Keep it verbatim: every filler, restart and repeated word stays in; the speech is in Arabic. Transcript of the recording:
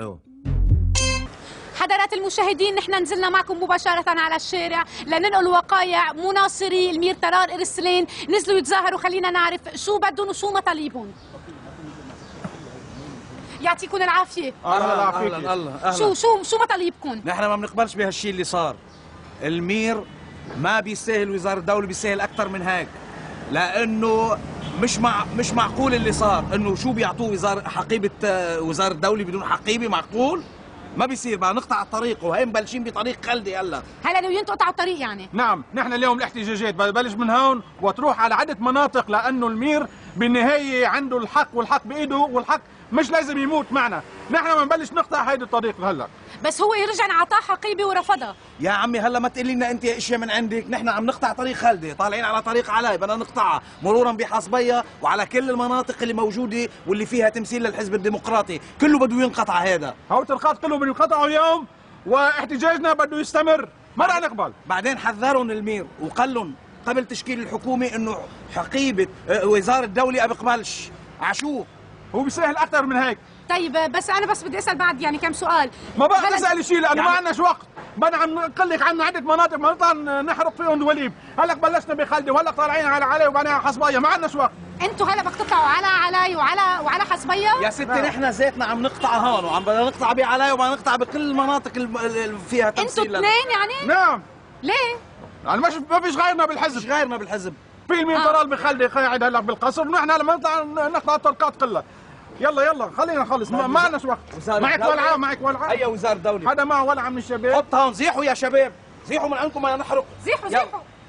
ايوه حضرات المشاهدين، نحن نزلنا معكم مباشرة على الشارع لننقل وقايع مناصري المير طلال إرسلان نزلوا يتظاهروا. خلينا نعرف شو بدهم وشو مطالبهم. يعطيكم العافية. أهلا أهلا أهلا. شو شو شو مطالبكم؟ نحن ما بنقبلش بهالشيء اللي صار. المير ما بيستاهل، وزارة الدولة بيستاهل أكثر من هيك، لأنه مش مع مش معقول اللي صار، إنه شو بيعطوه وزارة حقيبة وزارة الدولة بدون حقيبة؟ معقول؟ ما بيصير، بقى نقطع الطريق، وهي مبلشين بطريق خلدي هلا. هلا ناويين تقطعوا الطريق يعني؟ نعم، نحن اليوم الاحتجاجات بتبلش من هون وتروح على عدة مناطق، لأنه المير بالنهاية عنده الحق، والحق بإيده، والحق مش لازم يموت معنا. نحن ما نبلش نقطع هيدي الطريق هلا. بس هو رجع عطاه حقيبة ورفضها. يا عمي هلا ما تقولي لنا أنت أشياء من عندك، نحن عم نقطع طريق خلدي، طالعين على طريق علاي، بدنا نقطعها مرورا بحصبية وعلى كل المناطق اللي موجودة واللي فيها تمثيل للحزب الديمقراطي، كله بده ينقطع هذا. هوت الخط كله بده ينقطعوا اليوم، واحتجاجنا بده يستمر، ما رح نقبل. بعدين حذرهم المير وقال لهم قبل تشكيل الحكومة إنه حقيبة وزارة الدولة ما بقبلش، عشو؟ هو بيسهل أكثر من هيك. طيب بس أنا بس بدي أسأل بعد يعني كم سؤال. ما بقدر أسأل شيء لأنه يعني ما عندناش وقت، بدنا عم نقول لك عندنا عدة مناطق بنطلع نحرق فيهم دوليب، هلأ بلشنا بخلدي وهلأ طالعين على علي وبعدين على حصبية، ما عندناش وقت. أنتوا هلأ بدكم تطلعوا على علي وعلى وعلى حصبية؟ يا ستي نحن زيتنا عم نقطع هون وعم بدنا نقطع بعلاي وبدنا نقطع بكل المناطق اللي فيها تمثيل. أنتوا اثنين يعني؟ نعم. ليه؟ يعني مش ما فيش غيرنا بالحزب. مش غيرنا بالحزب. في المير طلال بخلدي قاعد هلا بالقصر، ونحن هلا بنطلع نقطع الطرقات كلها. يلا يلا خلينا نخلص، ما عندناش وقت. معك ولعه معك ولعه اي وزاره دولي، هذا معه ولعه من الشباب، حطها هون، زيحوا يا شباب، زيحوا من عندكم، ما نحرق، زيحوا زيحوا.